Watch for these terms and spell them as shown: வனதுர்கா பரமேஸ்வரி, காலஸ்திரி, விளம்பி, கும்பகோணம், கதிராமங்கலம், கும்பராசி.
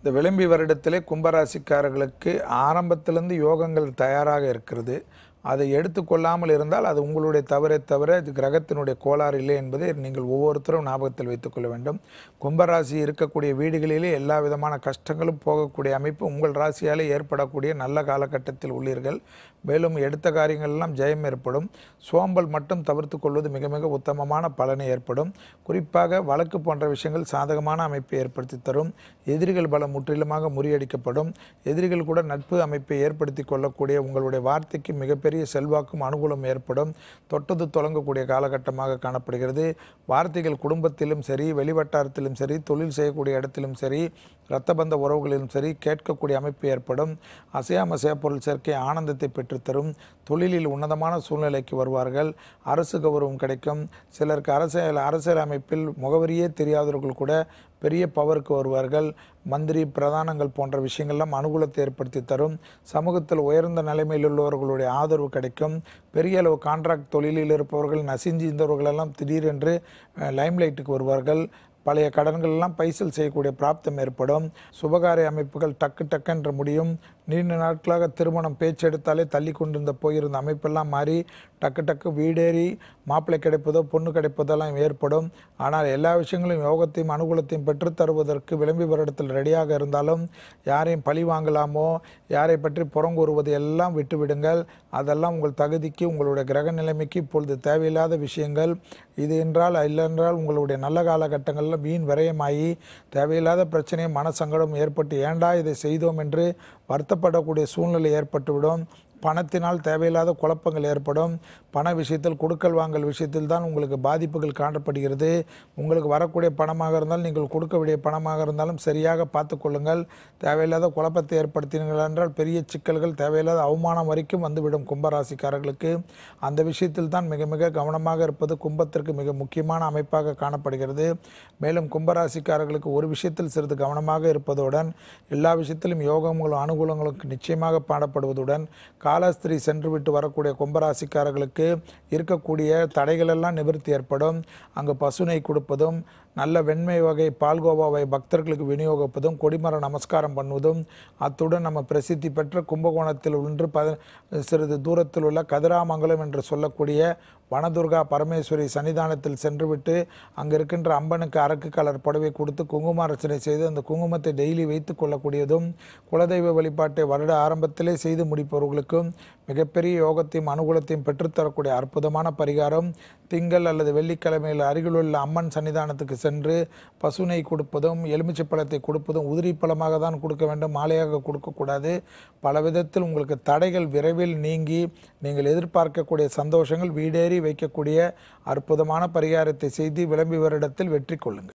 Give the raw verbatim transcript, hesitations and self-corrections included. இந்த விளம்பி வருடத்திலே கும்பராசிக்காரர்களுக்கு ஆரம்பத்திலிருந்து யோகங்கள் தயாராக இருக்கிறது. அதை எடுத்துக்கொள்ளாமல் இருந்தால் அது உங்களுடைய தவறே தவிர இது கிரகத்தினுடைய கோளாறு இல்லை என்பதை நீங்கள் ஒவ்வொருத்தரும் ஞாபகத்தில் வைத்துக்கொள்ள வேண்டும். கும்பராசி இருக்கக்கூடிய வீடுகளிலே எல்லா விதமான கஷ்டங்களும் போகக்கூடிய அமைப்பு உங்கள் ராசியாலே ஏற்படக்கூடிய நல்ல காலகட்டத்தில் உள்ளீர்கள். மேலும் எடுத்த காரியங்களெல்லாம் ஜெயம் ஏற்படும். சோம்பல் மட்டும் தவிர்த்து கொள்வது மிக மிக உத்தமமான பலனை ஏற்படும். குறிப்பாக வழக்கு போன்ற விஷயங்கள் சாதகமான அமைப்பை ஏற்படுத்தி தரும். எதிரிகள் பலம் முற்றிலுமாக முறியடிக்கப்படும். எதிரிகள் கூட நட்பு அமைப்பை ஏற்படுத்தி கொள்ளக்கூடிய உங்களுடைய வார்த்தைக்கு மிகப்பெரிய செல்வாக்கும் அனுகூலம் ஏற்படும். தொட்டது தொடங்கக்கூடிய காலகட்டமாக காணப்படுகிறது. வார்த்தைகள் குடும்பத்திலும் சரி, வெளிவட்டாரத்திலும் சரி, தொழில் செய்யக்கூடிய இடத்திலும் சரி, இரத்தபந்த உறவுகளிலும் சரி கேட்கக்கூடிய அமைப்பு ஏற்படும். அசையாமசைய பொருள் சேர்க்கை ஆனந்தத்தை பெற்றுத்தரும். தொழிலில் உன்னதமான சூழ்நிலைக்கு வருவார்கள். அரசு கௌரவம் கிடைக்கும். சிலருக்கு அரசியல் அரசியல் அமைப்பில் முகவரியே தெரியாதவர்கள் கூட பெரிய பவருக்கு வருவார்கள். மந்திரி பிரதானங்கள் போன்ற விஷயங்கள்லாம் அனுகூலத்தை ஏற்படுத்தி தரும். சமூகத்தில் உயர்ந்த நிலைமையில் உள்ளவர்களுடைய ஆதரவு கிடைக்கும். பெரிய அளவு கான்ட்ராக்ட் தொழிலில் இருப்பவர்கள், நசிஞ்சு இருந்தவர்களெல்லாம் திடீரென்று லைம்லைட்டுக்கு வருவார்கள். பழைய கடன்களெல்லாம் பைசல் செய்யக்கூடிய பிராப்தம் ஏற்படும். சுபகாரிய அமைப்புகள் டக்கு டக்குன்ற முடியும். நீண்ட நாட்களாக திருமணம் பேச்செடுத்தாலே தள்ளி கொண்டிருந்த போயிருந்த அமைப்பெல்லாம் மாறி டக்கு டக்கு வீடேறி மாப்பிள்ளை கிடைப்பதோ பொண்ணு கிடைப்பதெல்லாம் ஏற்படும். ஆனால் எல்லா விஷயங்களும் யோகத்தையும் அனுகூலத்தையும் பெற்றுத்தருவதற்கு விளம்பி வருடத்தில் ரெடியாக இருந்தாலும் யாரையும் பழி வாங்கலாமோ, யாரை பற்றி புறங்கூறுவது எல்லாம் விட்டுவிடுங்கள். அதெல்லாம் உங்கள் தகுதிக்கு, உங்களுடைய கிரக நிலைமைக்கு இப்பொழுது தேவையில்லாத விஷயங்கள். இது என்றால் இல்லையென்றால் உங்களுடைய நல்ல காலகட்டங்களில் வீண் விரயமாகி தேவையில்லாத பிரச்சனையும் மனசங்கடமும் ஏற்பட்டு ஏண்டா இதை செய்தோம் என்று வருத்த படக்கூடிய சூழ்நிலை ஏற்பட்டுவிடும். பணத்தினால் தேவையில்லாத குழப்பங்கள் ஏற்படும். பண விஷயத்தில், கொடுக்கல் வாங்கல் விஷயத்தில் தான் உங்களுக்கு பாதிப்புகள் காணப்படுகிறது. உங்களுக்கு வரக்கூடிய பணமாக இருந்தாலும், நீங்கள் கொடுக்க வேண்டிய பணமாக இருந்தாலும் சரியாக பார்த்து கொள்ளுங்கள். தேவையில்லாத குழப்பத்தை ஏற்படுத்தினீர்கள் என்றால் பெரிய சிக்கல்கள், தேவையில்லாத அவமானம் வரைக்கும் வந்துவிடும் கும்பராசிக்காரர்களுக்கு. அந்த விஷயத்தில் தான் மிக மிக கவனமாக இருப்பது கும்பத்திற்கு மிக முக்கியமான அமைப்பாக காணப்படுகிறது. மேலும் கும்பராசிக்காரர்களுக்கு ஒரு விஷயத்தில் சிறிது கவனமாக இருப்பதுடன் எல்லா விஷயத்திலும் யோகங்களும் அனுகூலங்களும் நிச்சயமாக பாடப்படுவதுடன் காலஸ்திரி சென்று விட்டு வரக்கூடிய கும்பராசிக்காரர்களுக்கு இருக்கக்கூடிய தடைகளெல்லாம் நிவர்த்தி ஏற்படும். அங்கு பசுனை கொடுப்பதும், நல்ல வெண்மை வகை பால்கோவாவை பக்தர்களுக்கு விநியோகிப்பதும், கொடிமர நமஸ்காரம் பண்ணுவதும், அத்துடன் நம்ம பிரசித்தி பெற்ற கும்பகோணத்தில் ஒன்று ப சிறிது தூரத்தில் உள்ள கதிராமங்கலம் என்று சொல்லக்கூடிய வனதுர்கா பரமேஸ்வரி சன்னிதானத்தில் சென்றுவிட்டு அங்கு இருக்கின்ற அம்பனுக்கு அரக்கு கலர் புடவை கொடுத்து குங்கும அர்ச்சனை செய்து அந்த குங்குமத்தை டெய்லி வைத்து கொள்ளக்கூடியதும், குலதெய்வ வழிபாட்டை வருட ஆரம்பத்திலே செய்து முடிப்பவர்களுக்கும் மிகப்பெரிய யோகத்தையும் அனுகூலத்தையும் பெற்றுத்தரக்கூடிய அற்புதமான பரிகாரம். திங்கள் அல்லது வெள்ளிக்கிழமையில் அருகிலுள்ள அம்மன் சன்னிதானத்துக்கு சென்று பசுனை கொடுப்பதும், எலுமிச்சை பழத்தை கொடுப்பதும், உதிரி பழமாக தான் கொடுக்க வேண்டும், மாலையாக கொடுக்கக்கூடாது. பல விதத்தில் உங்களுக்கு தடைகள் விரைவில் நீங்கி நீங்கள் எதிர்பார்க்கக்கூடிய சந்தோஷங்கள் வீடேறி வைக்கக்கூடிய அற்புதமான பரிகாரத்தை செய்து விளம்பி வருடத்தில் வெற்றி கொள்ளுங்கள்.